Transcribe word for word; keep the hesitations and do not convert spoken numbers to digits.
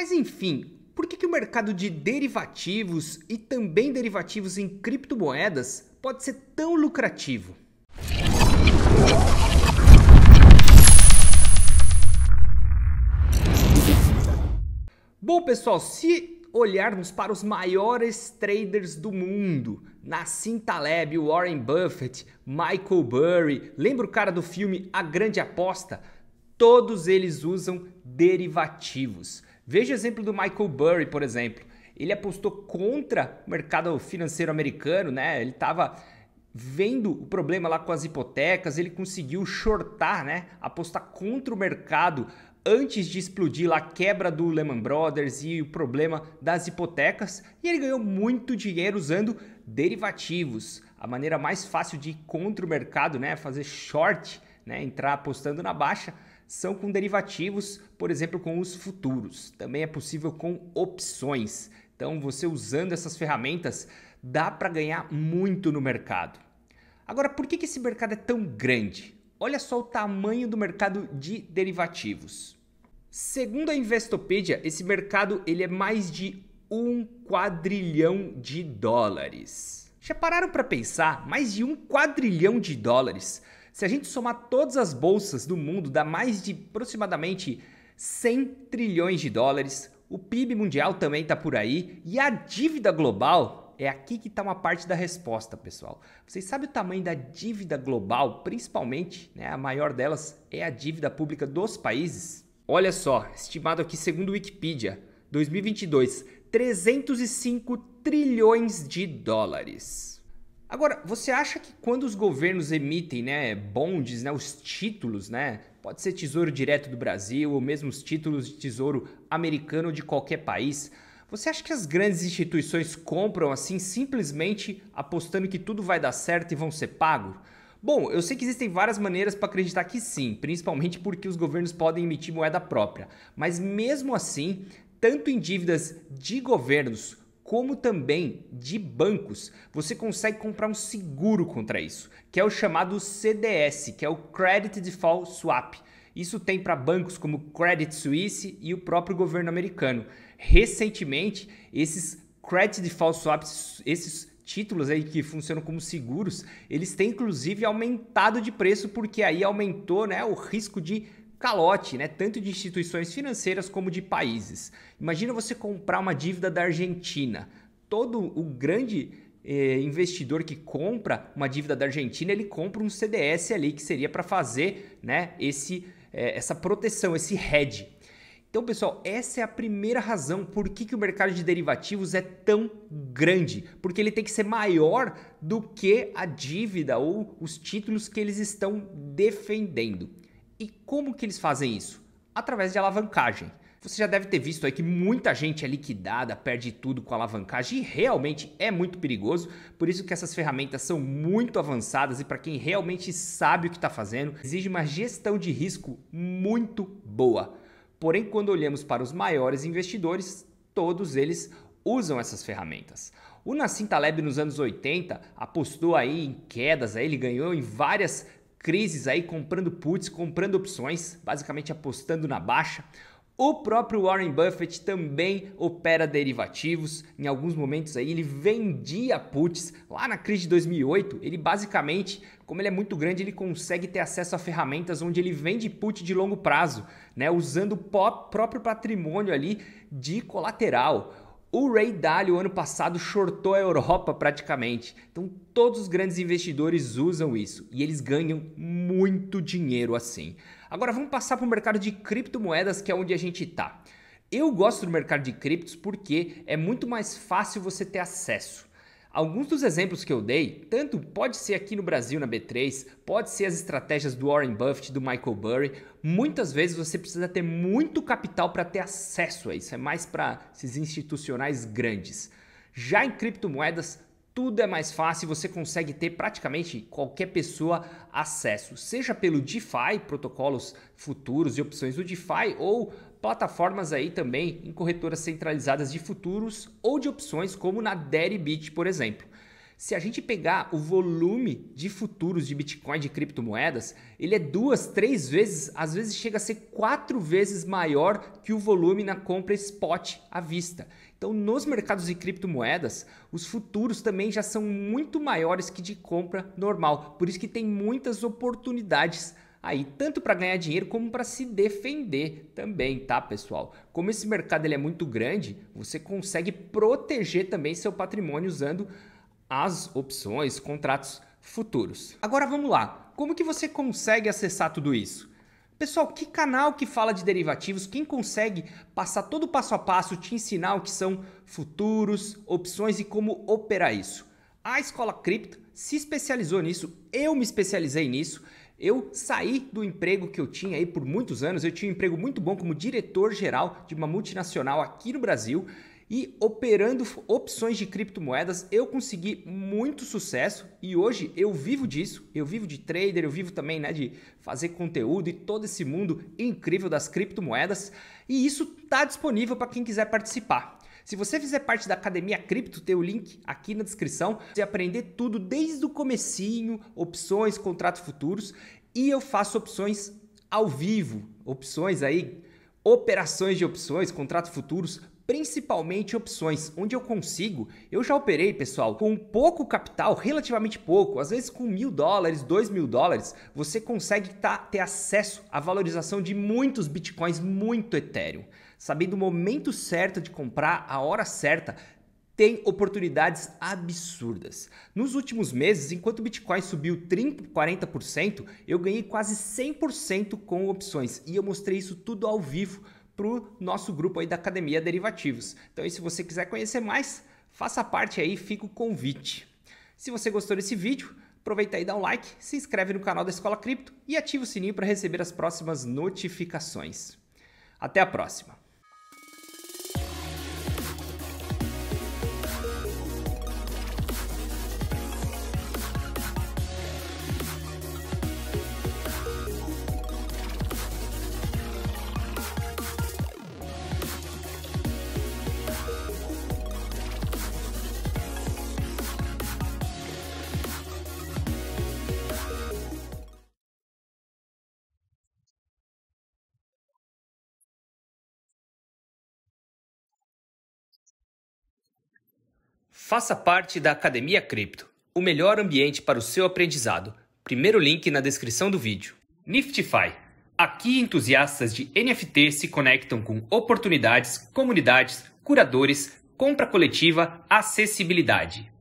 Mas enfim, por que que o mercado de derivativos e também derivativos em criptomoedas pode ser tão lucrativo? Bom, pessoal, se olharmos para os maiores traders do mundo, Nassim Taleb, Warren Buffett, Michael Burry, lembra o cara do filme A Grande Aposta? Todos eles usam derivativos. Veja o exemplo do Michael Burry, por exemplo. Ele apostou contra o mercado financeiro americano, né? Ele estava vendo o problema lá com as hipotecas, ele conseguiu shortar, né? Apostar contra o mercado antes de explodir lá a quebra do Lehman Brothers e o problema das hipotecas. E ele ganhou muito dinheiro usando derivativos. A maneira mais fácil de ir contra o mercado, né? Fazer short, né? Entrar apostando na baixa, são com derivativos, por exemplo, com os futuros. Também é possível com opções. Então, você usando essas ferramentas, dá para ganhar muito no mercado. Agora, por que que esse mercado é tão grande? Olha só o tamanho do mercado de derivativos. Segundo a Investopedia, esse mercado ele é mais de um quadrilhão de dólares. Já pararam para pensar? Mais de um quadrilhão de dólares. Se a gente somar todas as bolsas do mundo, dá mais de aproximadamente cem trilhões de dólares. O P I B mundial também está por aí. E a dívida global, é aqui que está uma parte da resposta, pessoal. Vocês sabem o tamanho da dívida global, principalmente, né? A maior delas é a dívida pública dos países. Olha só, estimado aqui segundo o Wikipedia, dois mil e vinte e dois, trezentos e cinco trilhões de dólares. Agora, você acha que quando os governos emitem, né, bonds, né, os títulos, né, pode ser tesouro direto do Brasil ou mesmo os títulos de tesouro americano de qualquer país, você acha que as grandes instituições compram assim simplesmente apostando que tudo vai dar certo e vão ser pagos? Bom, eu sei que existem várias maneiras para acreditar que sim, principalmente porque os governos podem emitir moeda própria, mas mesmo assim, tanto em dívidas de governos como também de bancos, você consegue comprar um seguro contra isso, que é o chamado C D S, que é o Credit Default Swap. Isso tem para bancos como Credit Suisse e o próprio governo americano. Recentemente, esses Credit Default Swaps, esses títulos aí que funcionam como seguros, eles têm inclusive aumentado de preço, porque aí aumentou, né, o risco de calote, né? Tanto de instituições financeiras como de países. Imagina você comprar uma dívida da Argentina. Todo o grande eh, investidor que compra uma dívida da Argentina, ele compra um C D S ali, que seria para fazer, né, esse, eh, essa proteção, esse hedge. Então, pessoal, essa é a primeira razão por que que o mercado de derivativos é tão grande. Porque ele tem que ser maior do que a dívida ou os títulos que eles estão defendendo. E como que eles fazem isso? Através de alavancagem. Você já deve ter visto aí que muita gente é liquidada, perde tudo com alavancagem e realmente é muito perigoso. Por isso que essas ferramentas são muito avançadas e para quem realmente sabe o que está fazendo, exige uma gestão de risco muito boa. Porém, quando olhamos para os maiores investidores, todos eles usam essas ferramentas. O Nassim Taleb nos anos oitenta apostou aí em quedas, aí ele ganhou em várias crises aí comprando puts, comprando opções, basicamente apostando na baixa. O próprio Warren Buffett também opera derivativos. Em alguns momentos aí ele vendia puts. Lá na crise de dois mil e oito, ele basicamente, como ele é muito grande, ele consegue ter acesso a ferramentas onde ele vende put de longo prazo, né, usando o próprio patrimônio ali de colateral. O Ray Dalio, ano passado, shortou a Europa praticamente. Então, todos os grandes investidores usam isso e eles ganham muito dinheiro assim. Agora, vamos passar para o mercado de criptomoedas, que é onde a gente está. Eu gosto do mercado de criptos porque é muito mais fácil você ter acesso. Alguns dos exemplos que eu dei, tanto pode ser aqui no Brasil, na B três, pode ser as estratégias do Warren Buffett, do Michael Burry. Muitas vezes você precisa ter muito capital para ter acesso a isso, é mais para esses institucionais grandes. Já em criptomoedas, tudo é mais fácil, você consegue ter praticamente qualquer pessoa acesso, seja pelo DeFi, protocolos futuros e opções do DeFi, ou plataformas aí também em corretoras centralizadas de futuros ou de opções, como na Deribit, por exemplo. Se a gente pegar o volume de futuros de Bitcoin, de criptomoedas, ele é duas, três vezes, às vezes chega a ser quatro vezes maior que o volume na compra spot à vista. Então, nos mercados de criptomoedas, os futuros também já são muito maiores que de compra normal. Por isso que tem muitas oportunidades aí, tanto para ganhar dinheiro como para se defender também, tá, pessoal? Como esse mercado ele é muito grande, você consegue proteger também seu patrimônio usando as opções, contratos futuros. Agora vamos lá, como que você consegue acessar tudo isso? Pessoal, que canal que fala de derivativos, quem consegue passar todo o passo a passo, te ensinar o que são futuros, opções e como operar isso? A Escola Cripto se especializou nisso, eu me especializei nisso. Eu saí do emprego que eu tinha aí por muitos anos, eu tinha um emprego muito bom como diretor-geral de uma multinacional aqui no Brasil e operando opções de criptomoedas eu consegui muito sucesso e hoje eu vivo disso, eu vivo de trader, eu vivo também, né, de fazer conteúdo e todo esse mundo incrível das criptomoedas e isso tá disponível para quem quiser participar. Se você fizer parte da Academia Cripto, tem o link aqui na descrição, você aprender tudo desde o comecinho, opções, contratos futuros e eu faço opções ao vivo, opções aí, operações de opções, contratos futuros, principalmente opções, onde eu consigo, eu já operei, pessoal, com pouco capital, relativamente pouco, às vezes com mil dólares, dois mil dólares, você consegue tá, ter acesso à valorização de muitos bitcoins, muito Ethereum. Sabendo o momento certo de comprar, a hora certa, tem oportunidades absurdas. Nos últimos meses, enquanto o Bitcoin subiu trinta, quarenta por cento, eu ganhei quase cem por cento com opções e eu mostrei isso tudo ao vivo para o nosso grupo aí da Academia Derivativos. Então, e se você quiser conhecer mais, faça parte aí, fica o convite. Se você gostou desse vídeo, aproveita aí, dá um like, se inscreve no canal da Escola Cripto e ativa o sininho para receber as próximas notificações. Até a próxima! Faça parte da Academia Cripto, o melhor ambiente para o seu aprendizado. Primeiro link na descrição do vídeo. Niftify. Aqui entusiastas de N F T se conectam com oportunidades, comunidades, curadores, compra coletiva, acessibilidade.